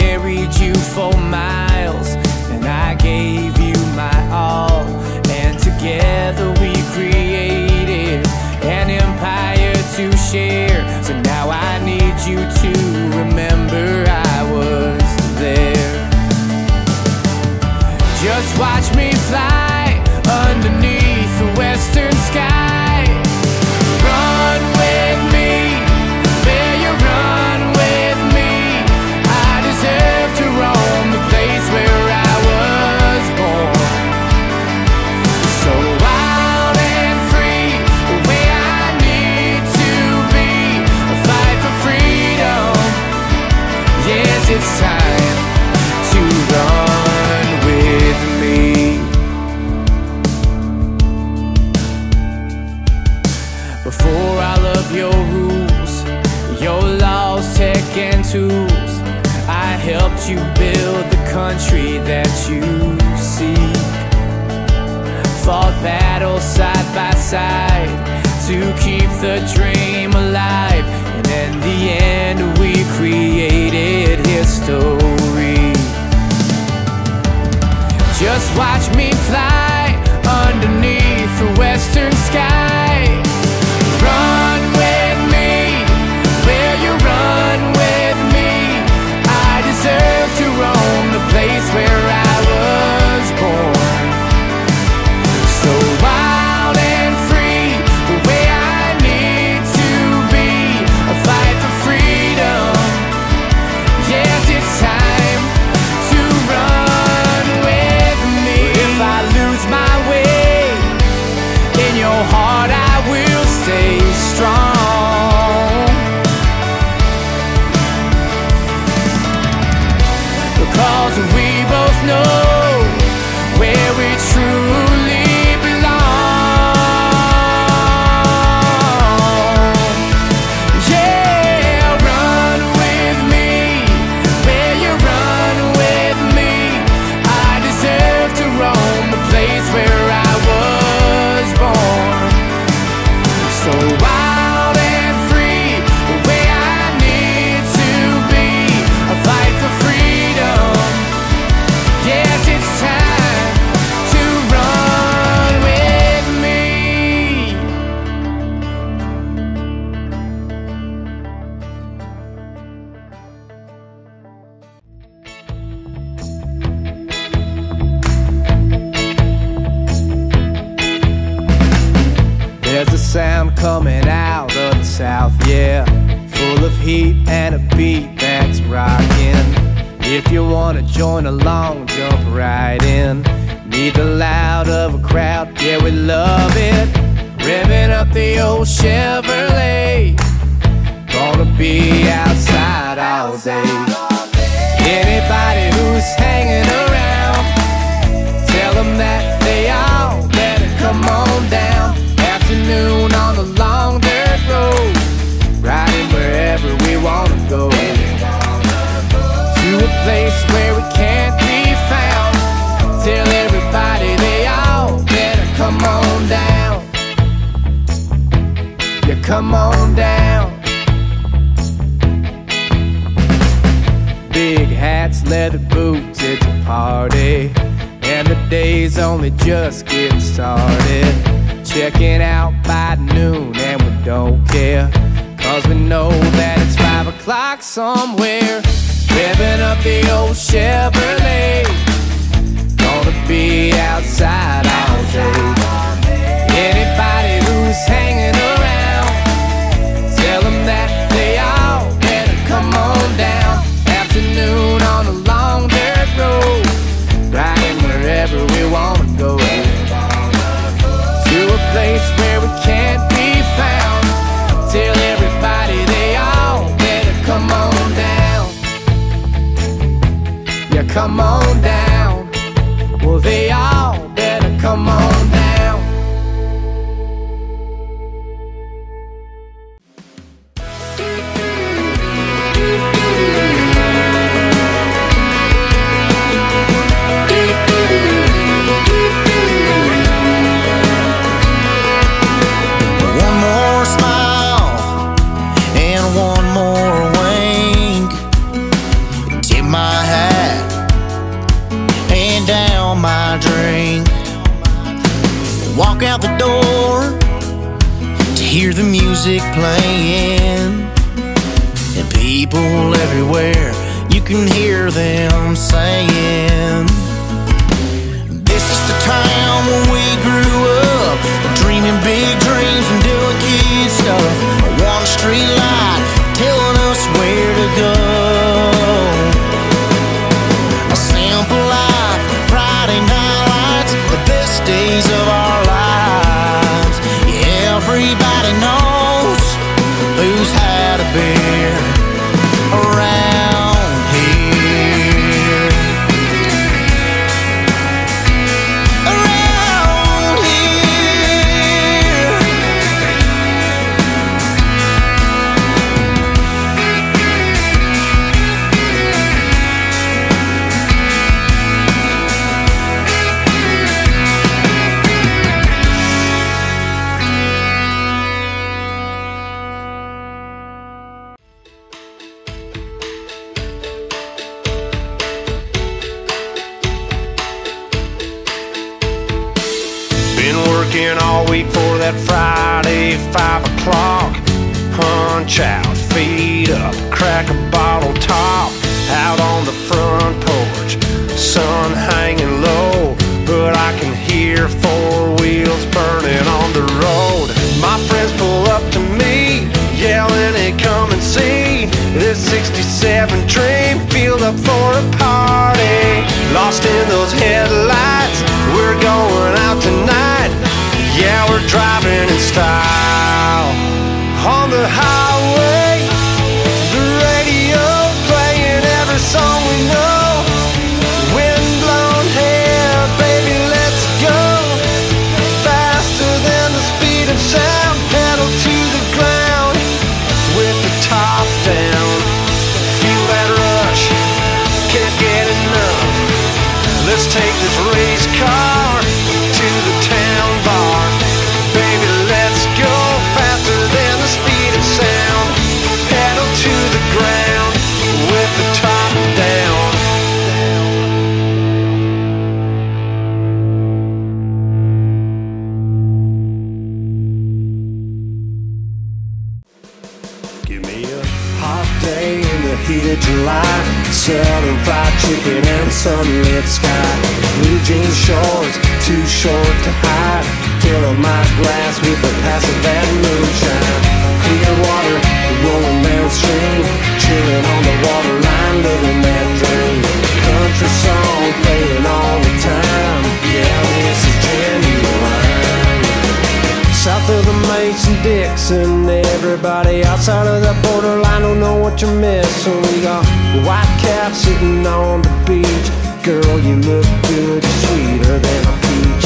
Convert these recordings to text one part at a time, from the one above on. carried you for miles, and I gave you my all, and together we created an empire to share. So now I need you to remember I was there. Just watch me fly underneath the western sky. Run with me, will you run with me? I deserve to roam the place where I was born. So wild and free, the way I need to be. I fight for freedom, yes, it's time to run with me. Before all of your rules, your laws, tech and tools, I helped you build the country that you see. Fought battles side by side to keep the dream alive, and in the end we created history. Just watch me fly underneath the western sky. Run with me, will you run with me? I deserve to roam the place where I was born. So wild and free, the way I need to be. I fight for freedom, yes, it's time to run with me. If I lose my way, in your heart I will stay strong, because we both know where we truly belong. Yeah, run with me, will you run with me? I deserve to roam the place where I was born. So wild and free, the way I need to be. I fight for freedom, yes, it's time to run with me. There's a sound coming out of the south, yeah, full of heat and a beat that's rocking. If you wanna join along, jump right in. Need the loud of a crowd, yeah, we love it. Revving up the old Chevrolet, gonna be outside all day. Anybody who's hanging around, tell them that they all better come on down. Afternoon on the long dirt road, riding wherever we wanna go, to a place where we can't be found. Tell everybody they all better come on down. Yeah, come on down. Big hats, leather boots, it's a party, and the day's only just getting started. Checking out by noon and we don't care, cause we know that it's 5 o'clock somewhere. Revving up the old Chevrolet, gonna be outside all day. Anybody who's hanging around, tell them that they all better come on down. Afternoon on a long dirt road, riding wherever we wanna go, place where we can't be found. Tell everybody they all better come on down. Yeah, come on down. Well, they all better come on down. people everywhere, you can hear them saying, this is the town where we grew up, dreaming big dreams and doing kid stuff. One street light telling us where to go. A simple life, Friday night lights, the best days of our lives. Yeah, everybody knows who's had a beer around here. Around here. All week for that Friday 5 o'clock. Punch out, feet up, crack a bottle top. Out on the front porch, sun hanging low, but I can hear four wheels burning on the road. My friends pull up to me, yelling and come and see this 67 dream filled up for a party. Lost in those headlights, we're going out tonight. Yeah, we're driving in style on the highway. The radio playing every song we know. Windblown hair, baby, let's go. Faster than the speed of sound, pedal to the ground. With the top down, feel that rush, can't get enough. Let's take this race car to the town bar. July, southern fried chicken and sunlit sky. Blue jean shorts, too short to hide. Fill up my glass with a pass of that moonshine. Clear water, rolling downstream, chilling on the waterline, living that dream. Country song playing all the time. Yeah, this is genuine. South of the Mason-Dixon, everybody outside of that borderline don't know what you're missing. We got a white cat sitting on the beach. Girl, you look good, sweeter than a peach.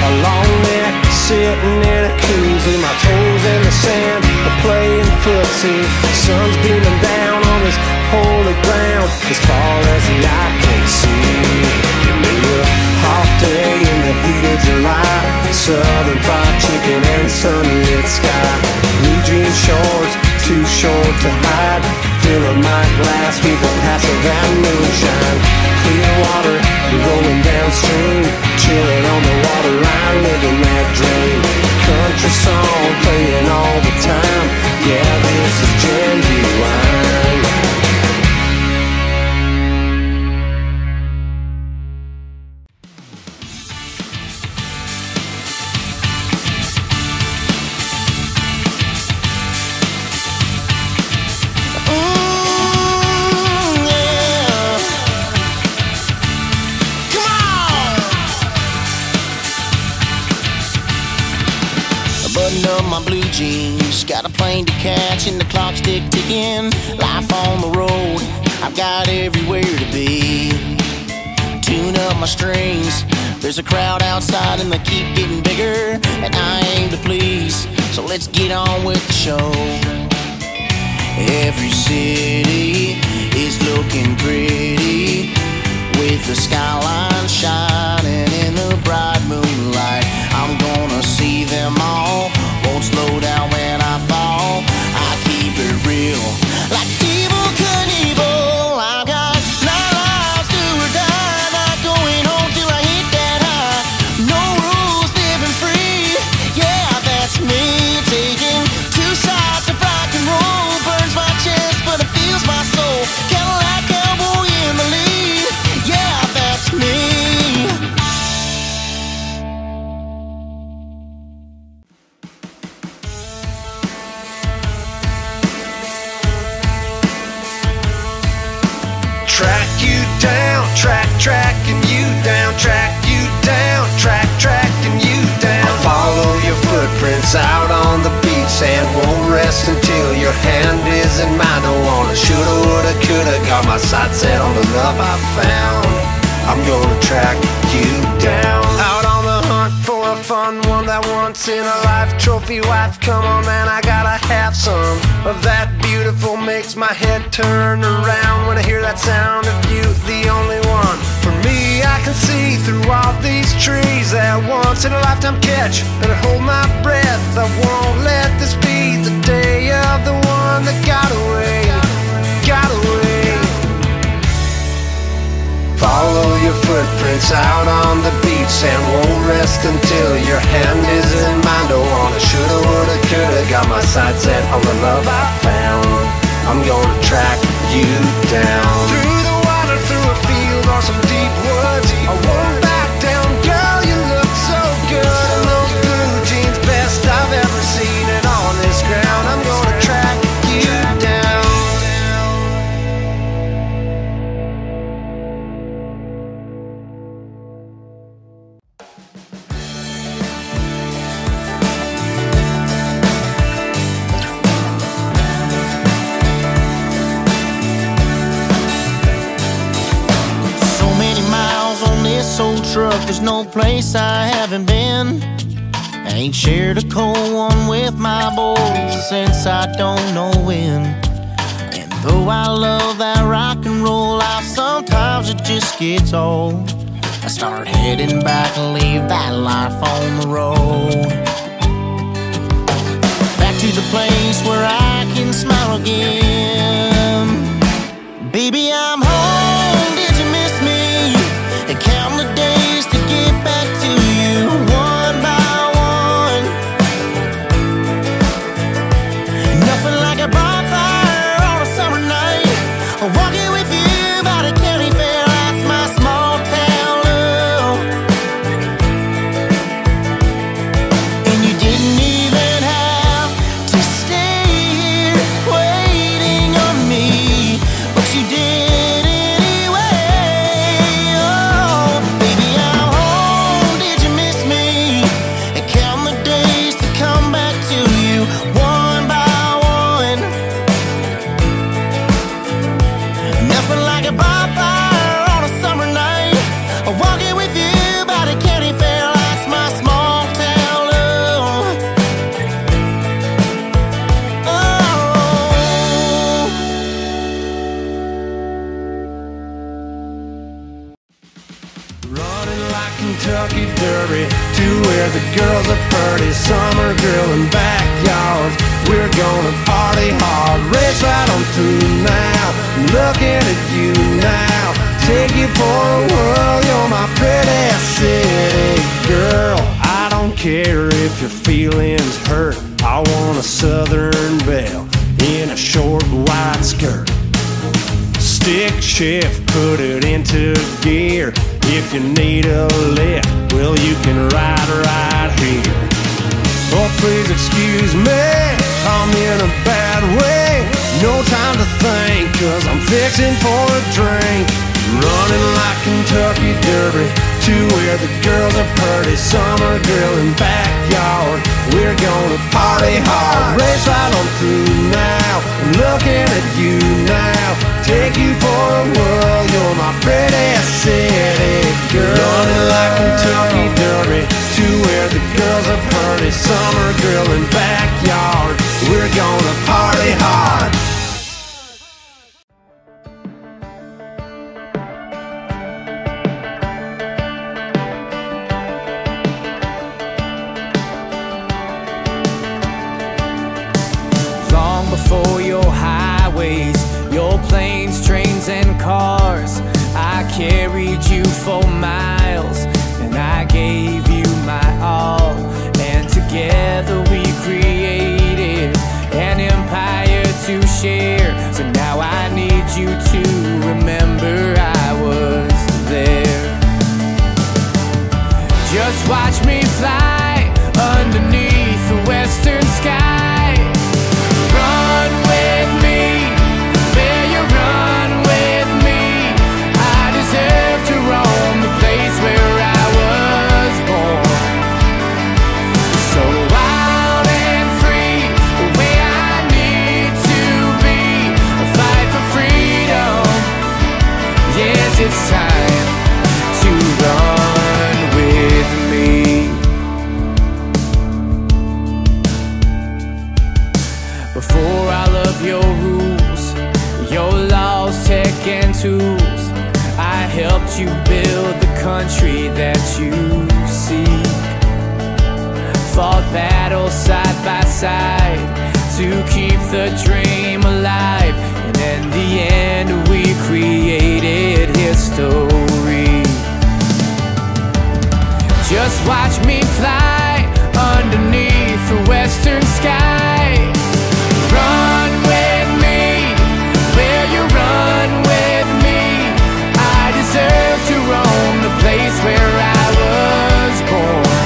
A long neck sitting in a koozie, my toes in the sand, I'm playing footsie. Sun's beaming down on this holy ground, as far as the eye can see. Give me a hot day in the heat of July. Southern fried chicken and sunlit sky. Blue jean shorts, too short to hide. Fill up my glass with a pass of that moonshine. Clear water, rolling downstream, chilling on the waterline, living that dream. Country song playing all the time. Yeah, this is genuine. My blue jeans, got a plane to catch and the clock's ticking. Life on the road, I've got everywhere to be. Tune up my strings, there's a crowd outside and they keep getting bigger. And I aim to please, so let's get on with the show. Every city is looking pretty, with the skyline shining in the bright moonlight. I'm gonna see them all, won't slow down when I fall. I keep it real, like evil could evil. I've got 9 lives to or die, not going home till I hit that high. No rules, living free, yeah, that's me. Taking 2 shots of rock and roll, burns my chest but it feels my you down, track, tracking you down, track you down, track, tracking you down. I'll follow your footprints out on the beach and won't rest until your hand is in mine. Don't wanna shoulda, woulda, coulda, got my sights set on the love I found. I'm gonna track you down. Out on the hunt for a fun one, that once in a life trophy wife. Come on man, I gotta have some of that. Beautiful makes my head turn around when I hear that sound of you, the only one. For me, I can see through all these trees, that once in a lifetime catch, better hold my breath. I won't let this be the day of the one that got away, got away. Follow your footprints out on the beach and won't rest until your hand is in mine. Don't wanna shoulda, woulda, coulda, got my sights set on the love I found. I'm gonna track you down. Through the water, through a field, or some deep woods, I won't back down, girl, you look so good. In those blue jeans, best I've ever seen, and on this ground, I'm gonna track you down. Truck, there's no place I haven't been. I ain't shared a cold one with my boys since I don't know when. And though I love that rock and roll life, sometimes it just gets old. I start heading back and leave that life on the road. Back to the place where I can smile again. Baby, I'm home, did you miss me? And count the days back to you, one by one. Nothing like a bonfire on a summer night, walking with you by the county fair. That's my small town love. And you didn't even have to stay here waiting on me, but you did anyway. Oh, baby, I'm home. Kentucky Derby, to where the girls are pretty, summer grill and backyards. We're gonna party hard, race right on through now. I'm looking at you now, take you for a whirl. You're my pretty city girl. I don't care if your feelings hurt, I want a Southern belle in a short white skirt. Stick shift, put it into gear. If you need a lift, well, you can ride right here. Oh, please excuse me, I'm in a bad way. No time to think, 'cause I'm fixing for a drink. Running like Kentucky Derby, to where the girls are pretty, summer grill and backyard. We're gonna party hard, race right on through now. I'm looking at you now, take you for a whirl. You're my pretty city girl. Running like Kentucky Derby, to where the girls are pretty, summer grill and backyard. We're gonna party hard. For your highways, your planes, trains, and cars, I carried you for miles, and I gave you my all. And together we created an empire to share. So now I need you to remember I was there. Just watch me fly underneath the western sky. Run with me, will you run with me? it's time to run with me. Before all of your rules, your laws, tech and tools, I helped you build the country that you seek. Fought battles side by side to keep the dream alive, and in the end we created history. Just watch me fly underneath the western sky. Run with me, will you run with me? I deserve to roam the place where I was born.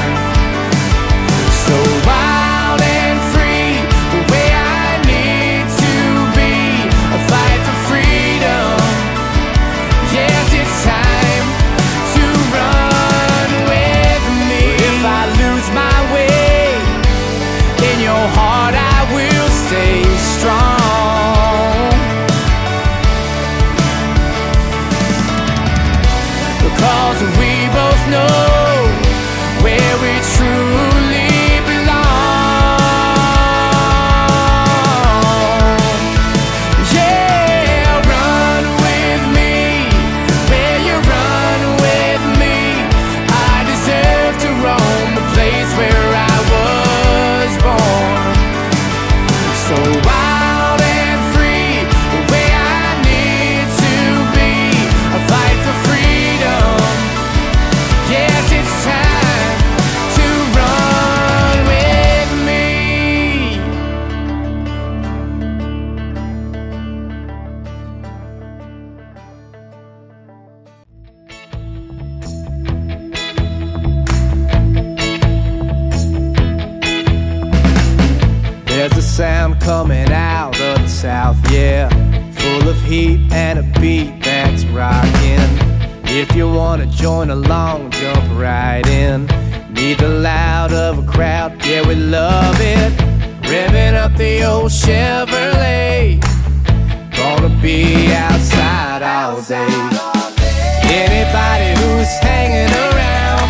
Coming out of the south, yeah, full of heat and a beat that's rockin'. If you wanna join along, jump right in. Need the loud of a crowd, yeah, we love it. Revving up the old Chevrolet, gonna be outside all day. Anybody who's hanging around,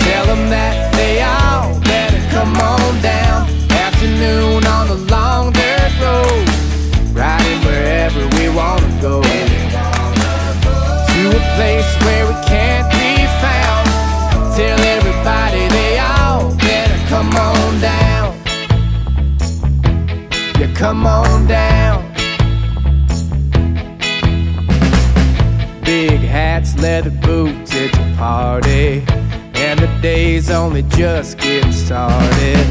tell them that they all better come on down. Afternoon on the long dirt road, riding wherever we wanna go, to a place where we can't be found. Tell everybody they all better come on down. Yeah, come on down. Big hats, leather boots, it's a party, and the day's only just getting started.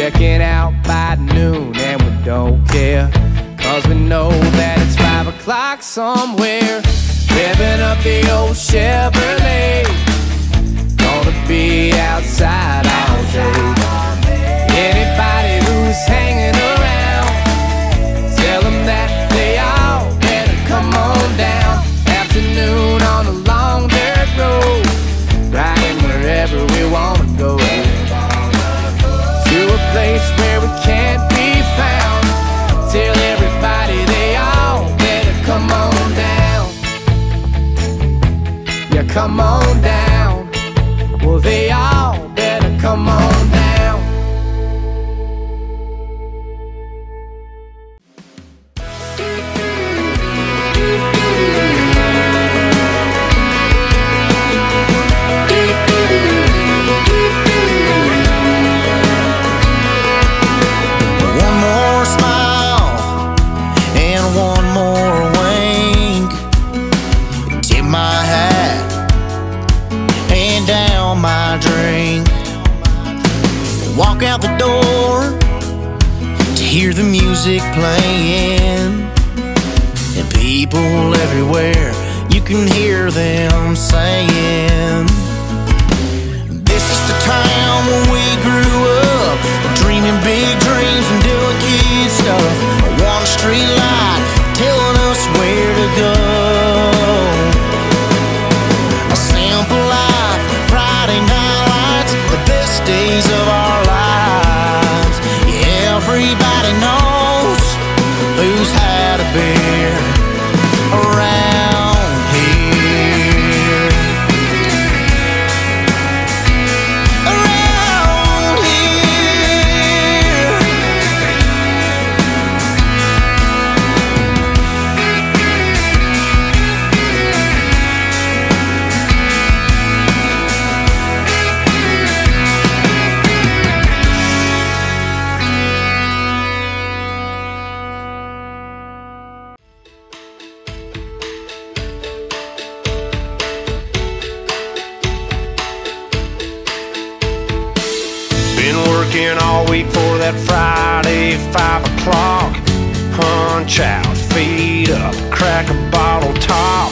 Checking out by noon and we don't care, cause we know that it's 5 o'clock somewhere. Revving up the old Chevrolet, gonna be outside all day. Anybody who's hanging around, tell them that they all better come on down. Afternoon on a long dirt road, riding wherever we wanna go, place where we can't be found. Tell everybody they all better come on down. Yeah, come on down. Well, they all better come on down. Walk out the door to hear the music playing, and people everywhere, you can hear them saying, this is the town where we grew up, dreaming big dreams and doing kid stuff. One street light telling us where to go. A simple life, Friday night lights, the best days of our knows who's had a beer around here. working all week for that Friday 5 o'clock. Punch out, feet up, crack a bottle top,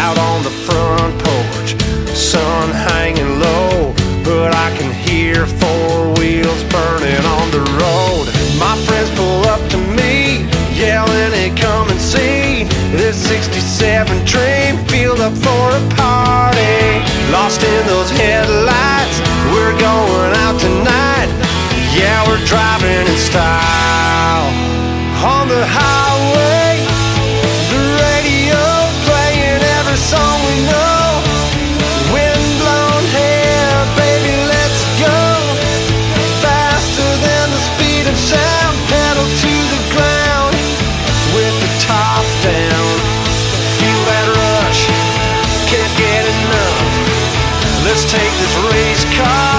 out on the front porch, sun hanging low, but I can hear 4 wheels burning on the road. My friends pull up to me, yelling and come and see this 67 dream filled up for a party. Lost in those headlights, we're going out tonight. Yeah, we're driving in style on the highway. The radio playing every song we know. Windblown hair, baby, let's go. Faster than the speed of sound, pedal to the ground with the top down. Feel that rush, can't get enough. Let's take this race car.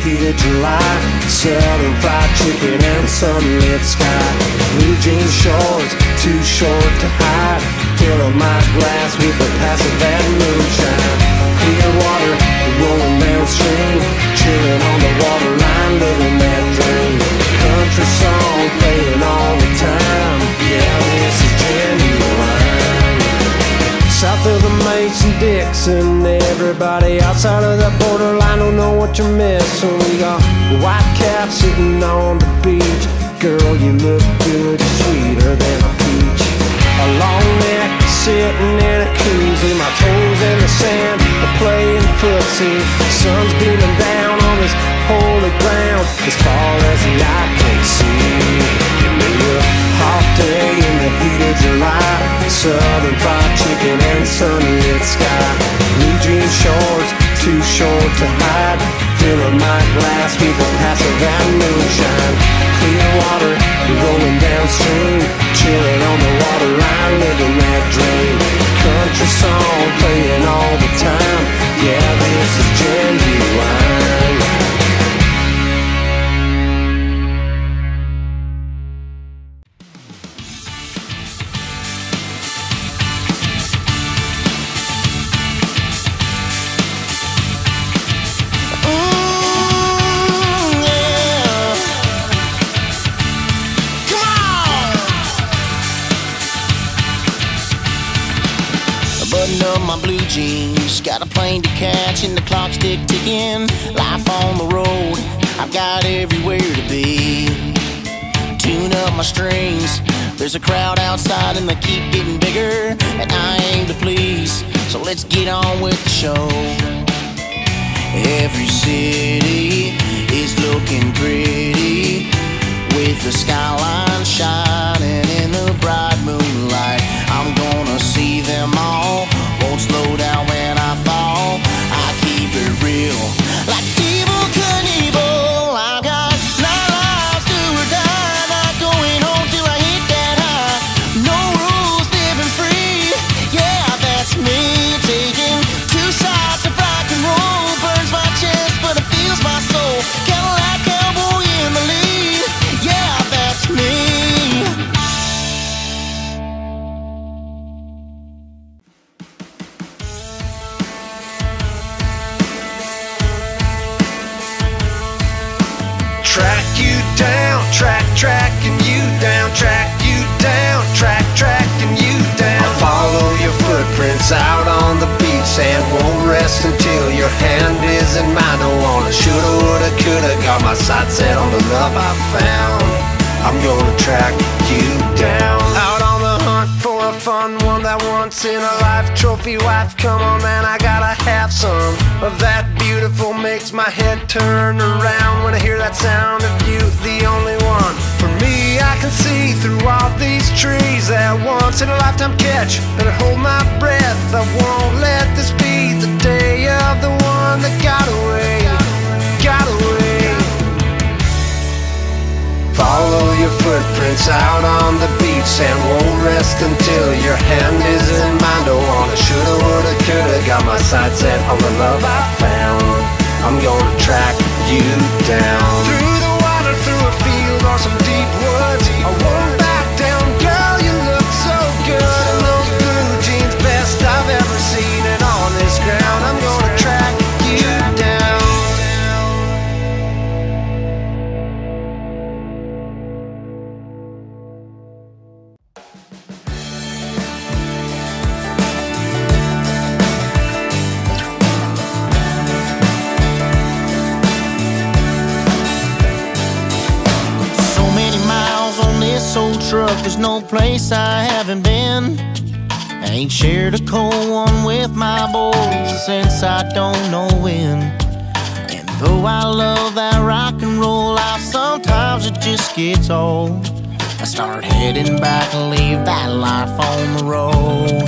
Heat of July, southern fried chicken and sunlit sky. Blue jean shorts, too short to hide. Fill my glass with the passing that moonshine. Clear water, rolling downstream, chilling on the waterline, living that dream. Country song playing all the time. Yeah, this is genuine. South of the Mason-Dixon, everybody outside of that borderline don't know what you're missing. We got white caps sitting on the beach. Girl, you look good, sweeter than a peach. A long neck sitting in a koozie, my toes in the sand, I'm playing footsie. The sun's beaming down on this holy ground as far as the eye can see. Give me a hot day in the heat of July, southern fried chicken and sunlit sky. Blue jean shorts, too short to hide. Filling my glass with a pass of that moonshine. Clear water, rolling downstream, chilling on the waterline, living that dream. Country song playing all the time. Yeah, this is genuine. Jeans, got a plane to catch and the clock's ticking. Life on the road, I've got everywhere to be. Tune up my strings, there's a crowd outside and they keep getting bigger, and I aim to please, so let's get on with the show. Every city is looking pretty with the skyline shining in the bright moonlight. I'm gonna see them all, won't slow down when I fall. I keep it real, like evil Knievel. I've got 9 lives do or die, not going home till I hit that high. No rules, living free, yeah, that's me. Taking 2 shots of rock and roll, burns my chest but it feels my soul. Cadillac cowboy in the lead, yeah, that's me. Tracking you down, track you down, tracking you down. I'll follow your footprints out on the beach and won't rest until your hand is in mine. Don't wanna shoulda, woulda, coulda, got my sights set on the love I found. I'm gonna track you down. Out on the hunt for a fun one, that once in a life trophy wife. Come on man, I gotta have some of that beautiful. Makes my head turn around when I hear that sound of you, the only one. I can see through all these trees, that once in a lifetime catch, and hold my breath. I won't let this be the day of the one that got away, got away. Follow your footprints out on the beach and won't rest rest until your hand is in mine. Don't wanna shoulda, woulda, coulda, got my sights set on the love I found. I'm gonna track you down through the water, through a field, or some deep woods. I won't back down, girl, you look so good in those blue jeans, best I've ever seen. And on this ground, I'm gonna track you down. Truck, there's no place I haven't been. I ain't shared a cold one with my boys since I don't know when. And though I love that rock and roll life, sometimes it just gets old. I start heading back and leave that life on the road.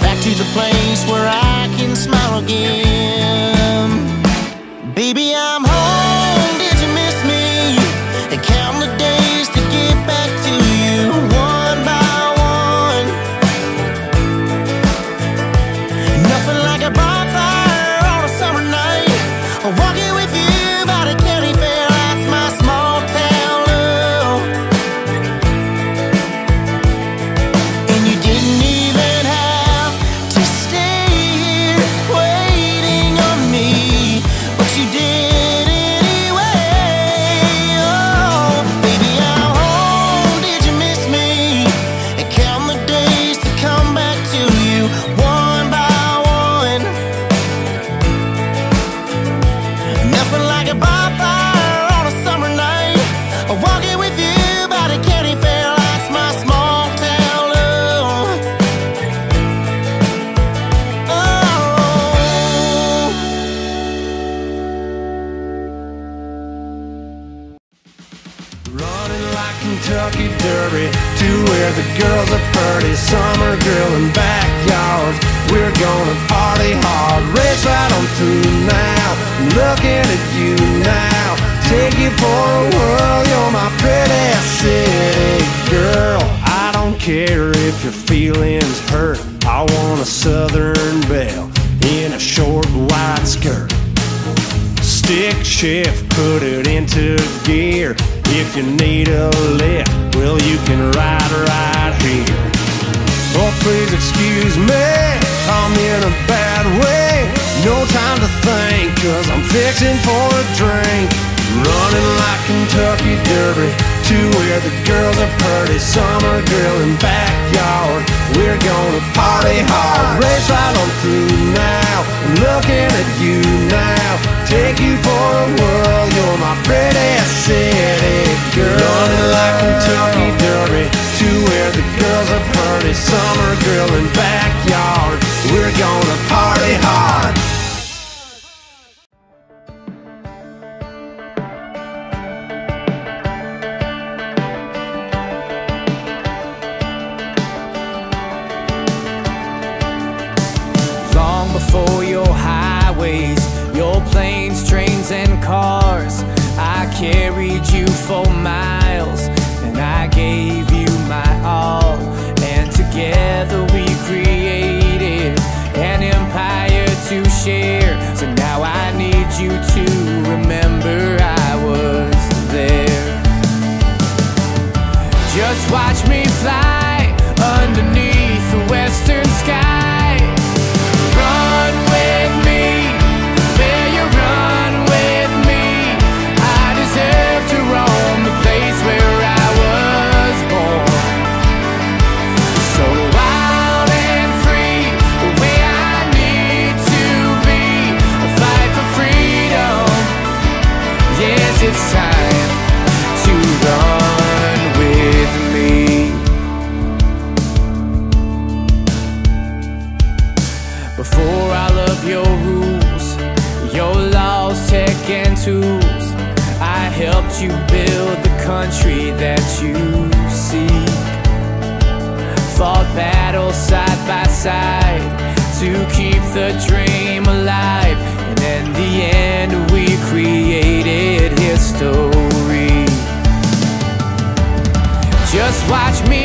Back to the place where I can smile again. Baby, I'm home. Did you miss me? And count the days back to you, one by one. Nothing like a bonfire on a summer night, or walking with you by the county fair. That's my small town love. And you didn't even have to stay here waiting on me, but you did anyway. Oh, baby, I'm home. Kentucky Derby, to where the girls are pretty. Summer grill and backyard, we're gonna party hard. Race right on through now, I'm looking at you now. Take you for a whirl, you're my pretty city girl. I don't care if your feelings hurt, I want a southern belle in a short white skirt. Stick shift, put it into gear. If you need a lift, well, you can ride right here. Oh, please excuse me, I'm in a bad way. No time to think, 'cause I'm fixing for a drink. Running like Kentucky Derby, to where the girls are pretty. Summer grill and backyard, we're gonna party hard. Race right on through now, I'm looking at you now. Take you for a whirl, you're my pretty city girl. Running like Kentucky Derby, to where the girls are pretty. Summer grill and backyard, we're gonna party hard. Before your highways, your planes, trains, and cars, I carried you for miles, and I gave you my all. And together we created an empire to share. So now I need you to remember I was there. Just watch me fly underneath the western sky. It's time to run with me. Before all of your rules, your laws, tech and tools, I helped you build the country that you see. Fought battles side by side to keep the dream alive, and in the end we created history. Just watch me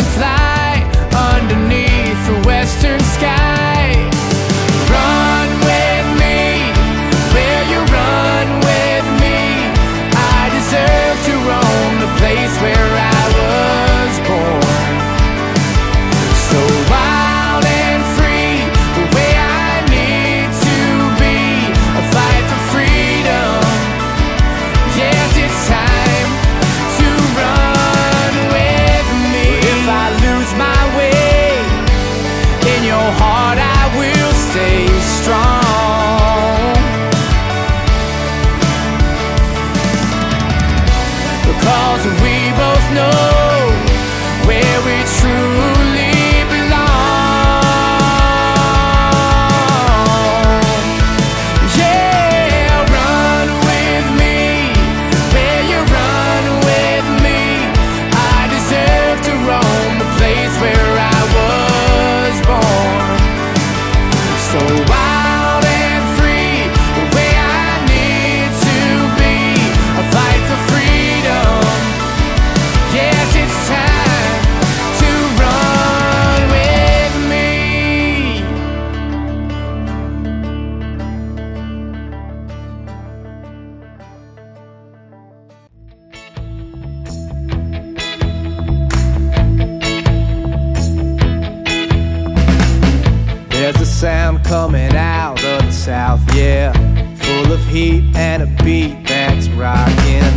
coming out of the South, yeah, full of heat and a beat that's rockin'.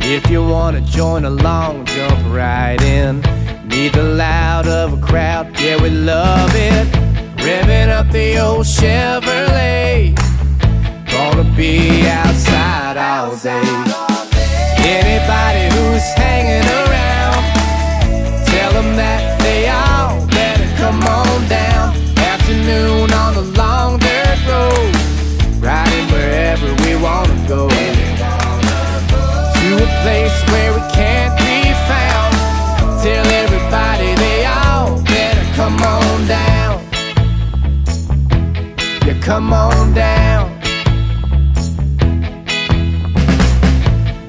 If you wanna join along, jump right in. Need the loud of a crowd, yeah, we love it. Revving up the old Chevrolet, gonna be outside all day. Anybody who's hanging around, tell them that they all better come on down. Afternoon on the long dirt road, riding wherever we wanna go, to a place where we can't be found. Tell everybody they all better come on down. Yeah, come on down.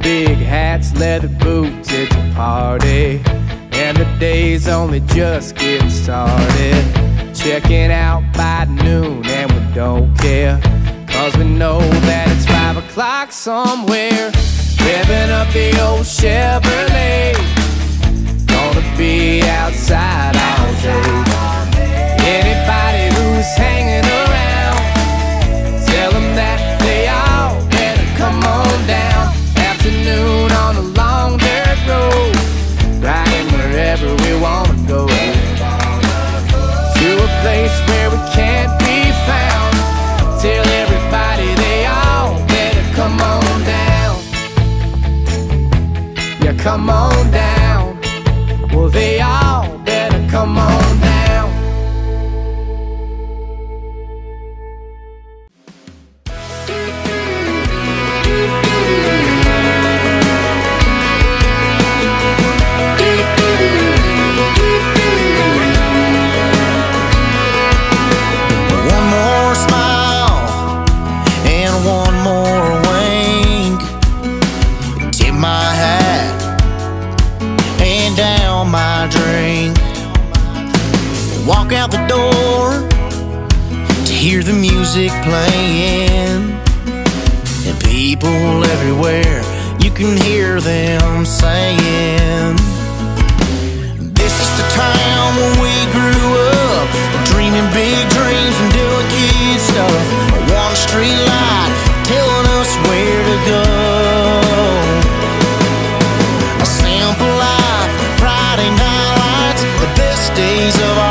Big hats, leather boots, it's a party, and the day's only just getting started. Checking out by noon and we don't care, cause we know that it's 5 o'clock somewhere. Revving up the old Chevrolet, gonna be outside all day. Anybody who's hanging around, tell them that they all better come on down. Afternoon on a long dirt road, riding wherever we wanna go, to a place where we can't be found. Tell everybody they all better come on down. Yeah, come on down. Well, they all better come on down. Walk out the door to hear the music playing, and people everywhere, you can hear them saying, this is the town where we grew up, dreaming big dreams and doing kid stuff. One street light telling us where to go. A simple life, Friday night lights, the best days of our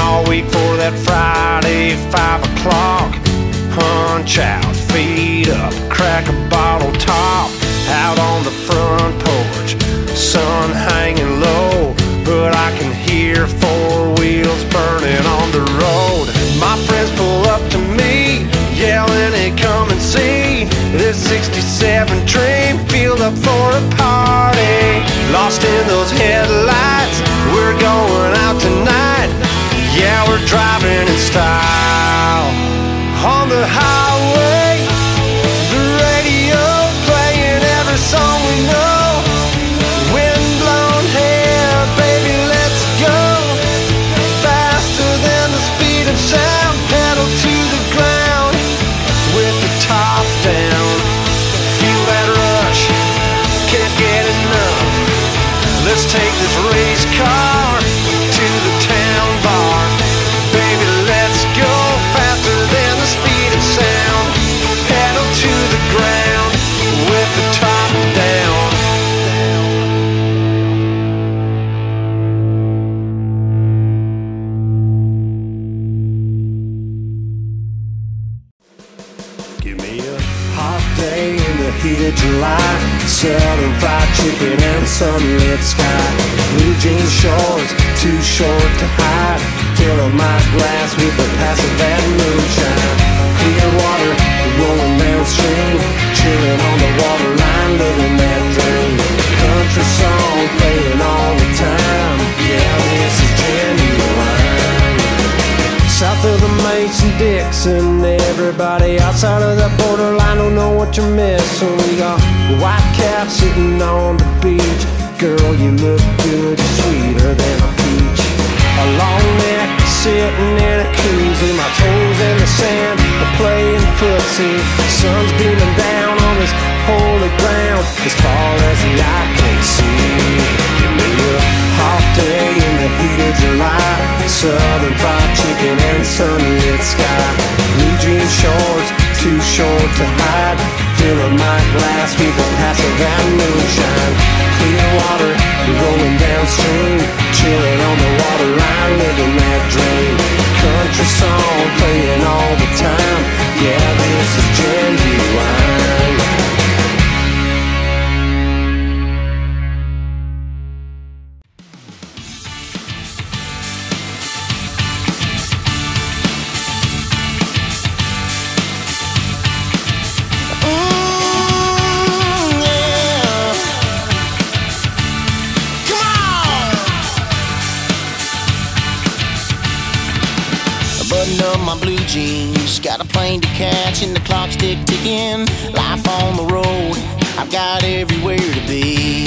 all week for that Friday 5 o'clock. Punch out, feet up, crack a bottle top, out on the front porch, sun hanging low, but I can hear four wheels burning on the road. My friends pull up to me, yelling, hey, come and see this 67 dream, filled up for a party. Lost in those headlights, we're going out tonight. Yeah, we're driving in style on the highway. The radio playing every song we know. Windblown hair, baby, let's go. Faster than the speed of sound, pedal to the ground with the top down. Feel that rush, can't get enough. Let's take this race car to the town bar. Give me a hot dog. day in the heat of July, southern fried chicken and sunlit sky. Blue jean shorts, too short to hide, fill up my glass with a pass of that moonshine. Clear water, rolling downstream, chilling on the waterline, living that dream. Country song playing all the time, yeah, this is genuine. South of the Mason-Dixon, everybody outside of that borderline don't know what you're missing. We got white caps sitting on the beach. Girl, you look good, sweeter than a peach. A long neck sitting in a koozie, my toes in the sand, I'm playing footsie. Sun's beaming down on this holy ground, as far as the eye can see. Give me a hot day in the heat of July, southern fried chicken and sunlit sky. Blue jean shorts, too short to hide, fill up my glass with a pass of that moonshine. Clear water, rolling downstream, chilling on the waterline, living that dream. Country song playing all the time, yeah, this is genuine. My blue jeans, got a plane to catch and the clock's ticking. Life on the road, I've got everywhere to be.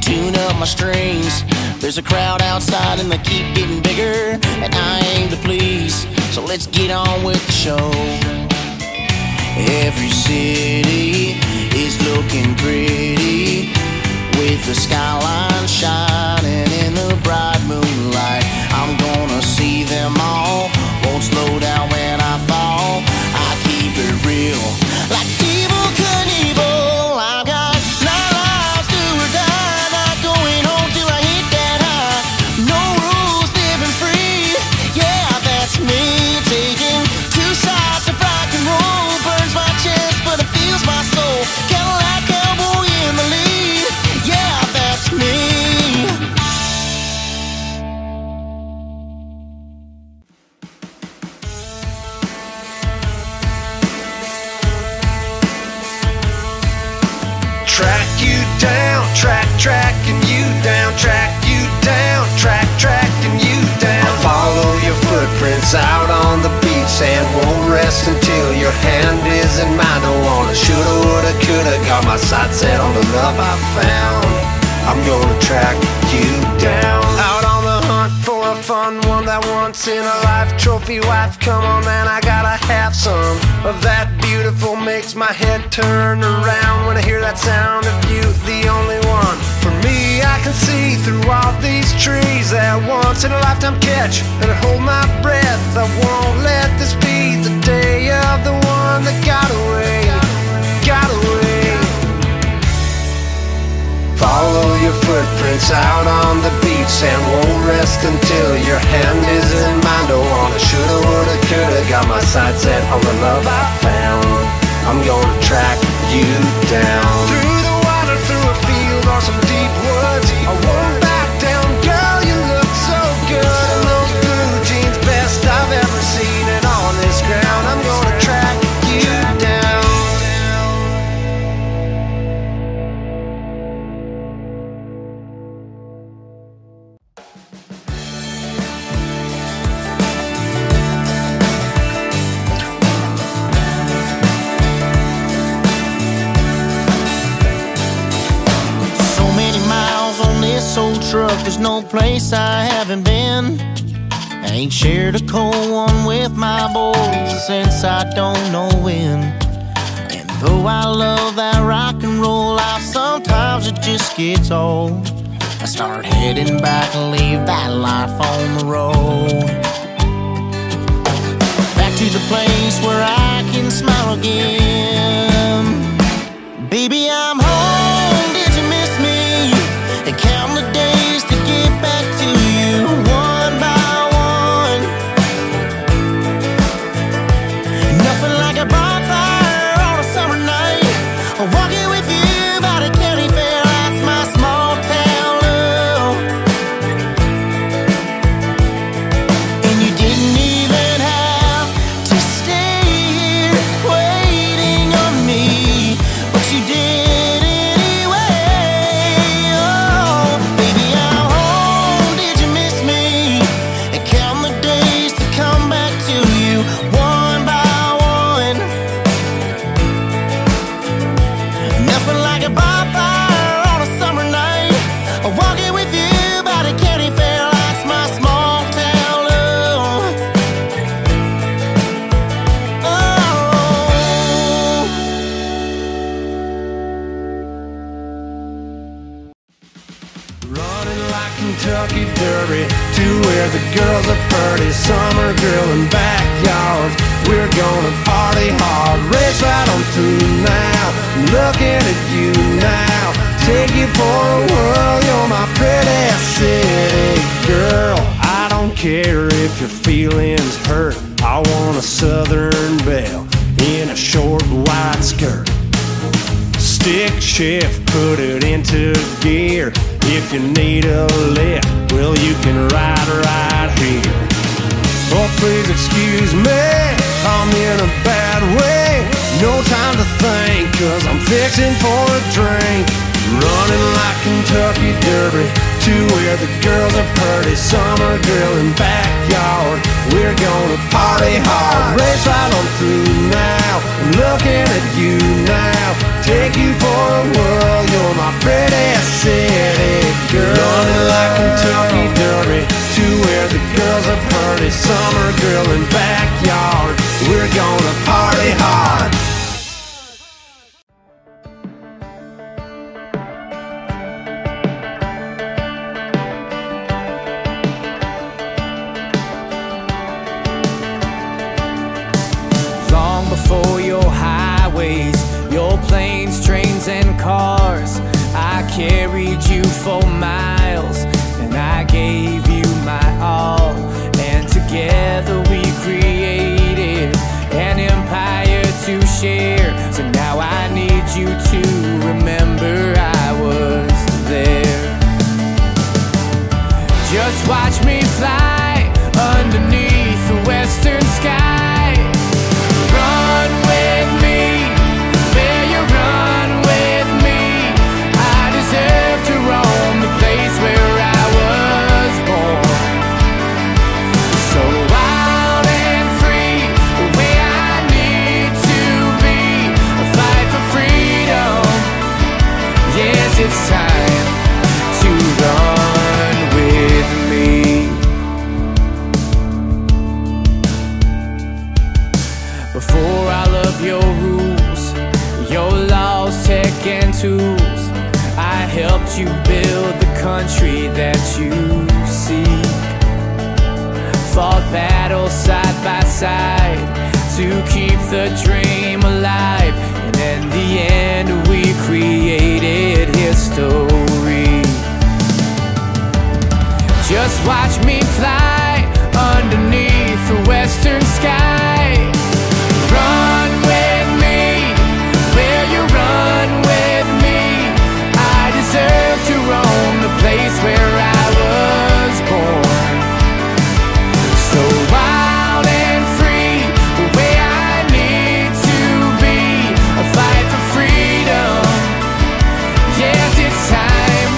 Tune up my strings, there's a crowd outside and they keep getting bigger, and I aim to please, so let's get on with the show. Every city is looking pretty, with the skyline shining in the bright moonlight. I'm gonna see them all, won't slow down when I fall. I keep it real, like Evel Knievel. I've got 9 lives do or die, not going home till I hit that high. No rules, living free, yeah, that's me. Taking 2 sides of rock and roll, burns my chest but it feels my soul. Cadillac cowboy in the lead, yeah, that's me. Tracking you down, track you down, tracking you down. I'll follow your footprints out on the beach and won't rest until your hand is in mine. Don't wanna shoulda, woulda, coulda, got my sights set on the love I found. I'm gonna track you down. Out on the hunt for a fun one, that once in a life trophy wife. Come on man, I gotta have some of that beautiful. Makes my head turn around when I hear that sound of you, the only one. For me, I can see through all these trees, that once in a lifetime catch, and hold my breath. I won't let this be the day of the one that got away, got away. Follow your footprints out on the beach and won't rest until your hand is in mine. Don't wanna shoulda, woulda, coulda, got my sights set on the love I found. I'm gonna track you down. Through the water, through a field, or some deep woods, I won't back down, girl, you look so good. In those blue jeans, best I've ever seen, and on this ground, I'm gonna track you truck. There's no place I haven't been. I ain't shared a cold one with my boys since I don't know when. And though I love that rock and roll life, sometimes it just gets old. I start heading back and leave that life on the road. Back to the place where I can smile again. Baby, I'm home, did you miss me? And count the days a bonfire on a summer night. Huckleberry to where the girls are pretty. Summer grill and backyards, we're gonna party hard. Race right on through now, I'm looking at you now. Take you for a whirl, you're my pretty city girl. I don't care if your feelings hurt, I want a southern belle in a short white skirt. Stick shift, put it into gear. If you need a lift, well, you can ride right here. Oh, please excuse me, I'm in a bad way. No time to think, 'cause I'm fixing for a drink. Running like Kentucky Derby to where the girls are pretty. Summer grill and backyard, we're gonna party hard. Race right on through now, I'm looking at you now. Take you for a whirl, you're my pretty city girl. Running like Kentucky Derby to where the girls are pretty. Summer grill and backyard, we're gonna party hard. For your highways, your planes, trains, and cars, I carried you for miles, and I gave you my all. And together we created an empire to share. So now I need you to remember I was there. Just watch me fly underneath the western sky. It's time to run with me. Before all of your rules, your laws, tech and tools, I helped you build the country that you seek. Fought battles side by side to keep the dream alive, and in the end we created history. Just watch me fly underneath the western sky. Run with me, will you run with me? I deserve to roam the place where I was born. So wild and free, the way I need to be. I fight for freedom. Yes, it's time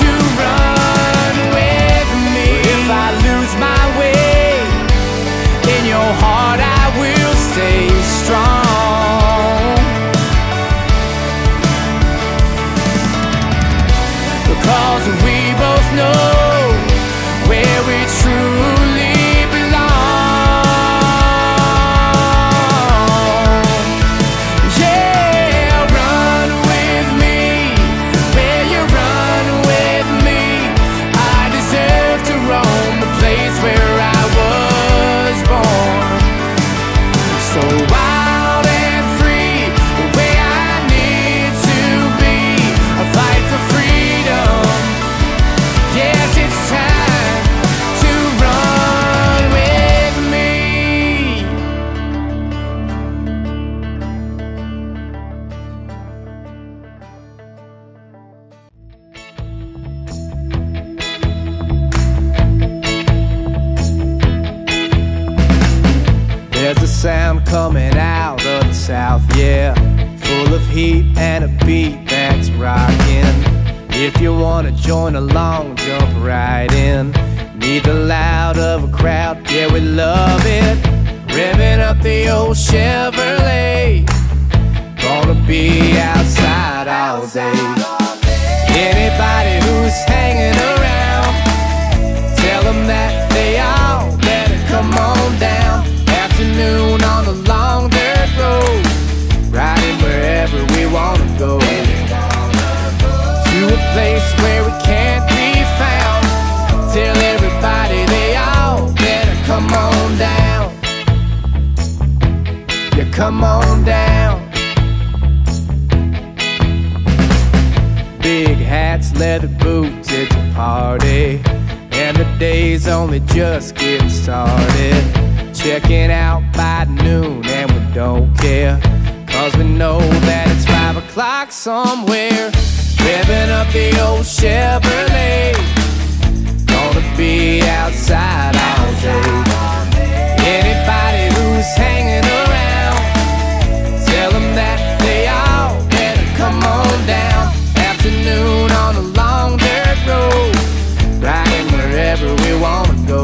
to run with me. If I lose my way, in your heart I will stay strong. Because we both know where we truly coming out of the south, yeah, full of heat and a beat that's rockin'. If you wanna join along, jump right in. Need the loud of a crowd, yeah, we love it. Revving up the old Chevrolet, gonna be outside all day. Anybody who's hanging around, tell them that they all better come on down. Afternoon on the long dirt road, riding wherever we wanna go, to a place where we can't be found. leather boots, it's a party, and the day's only just getting started. Checking out by noon and we don't care, cause we know that it's 5 o'clock somewhere. Revving up the old Chevrolet, gonna be outside all day. Anybody who's hanging around, tell them that they all better come on down. Afternoon on a long dirt road, riding wherever we wanna go,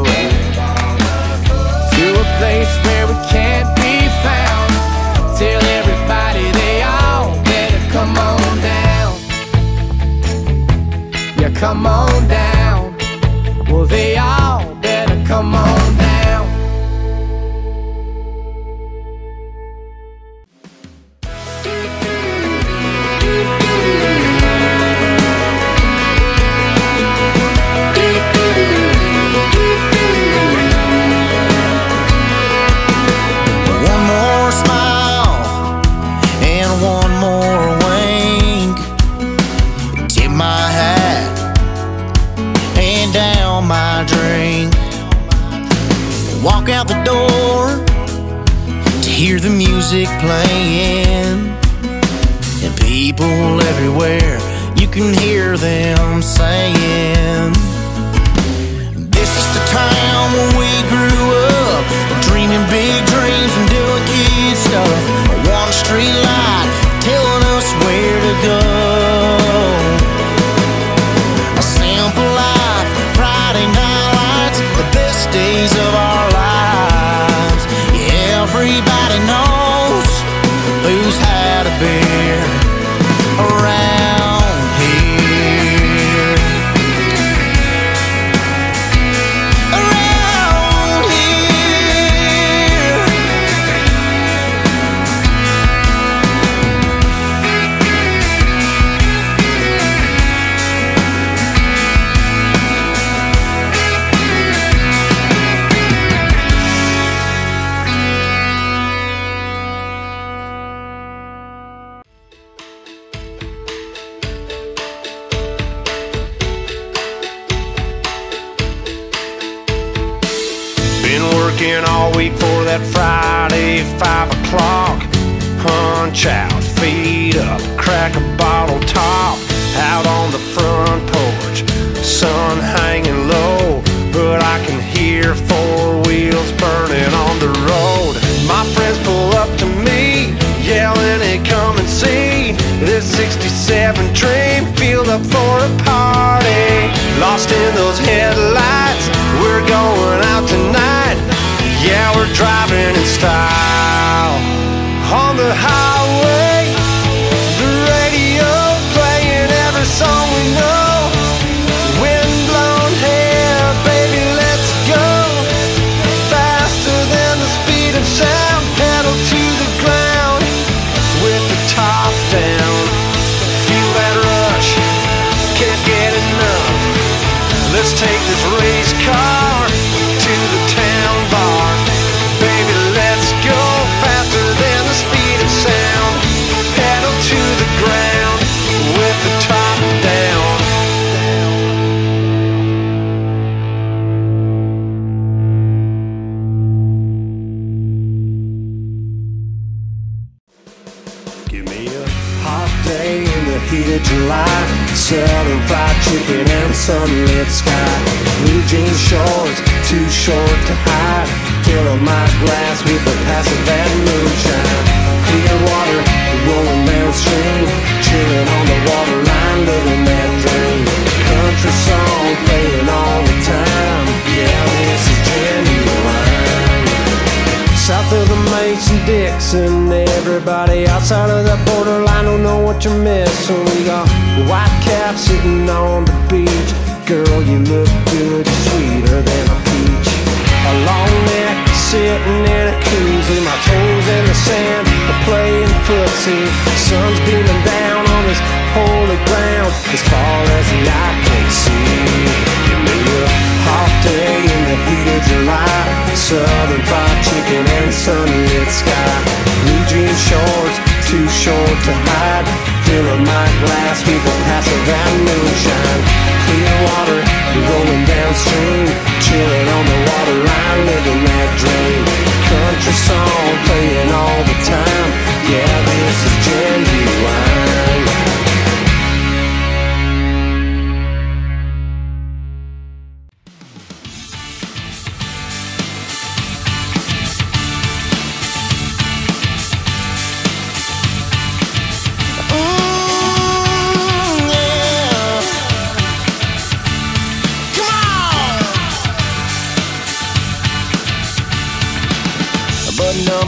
to a place where we can't be found. Till everybody they all better come on down. Yeah, come on down. Well, they all better come on down. Walk out the door to hear the music playing, and people everywhere, you can hear them saying, this is the town where we grew up, dreaming big dreams and doing kid stuff. One street light telling us where to go. A simple life, Friday night lights, the best days of our of my glass, people pass around moonshine. Clear water, rolling downstream, chilling on the water line, living that dream. Country song playing all the time. Yeah, this is genuine.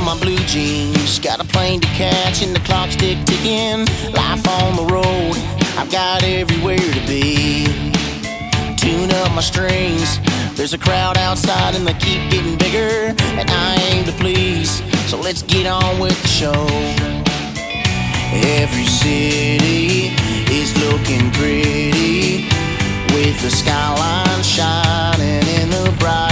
My blue jeans, got a plane to catch and the clock's ticking. Life on the road, I've got everywhere to be. Tune up my strings, there's a crowd outside and they keep getting bigger, and I aim to please, so let's get on with the show. Every city is looking pretty, with the skyline shining in the bright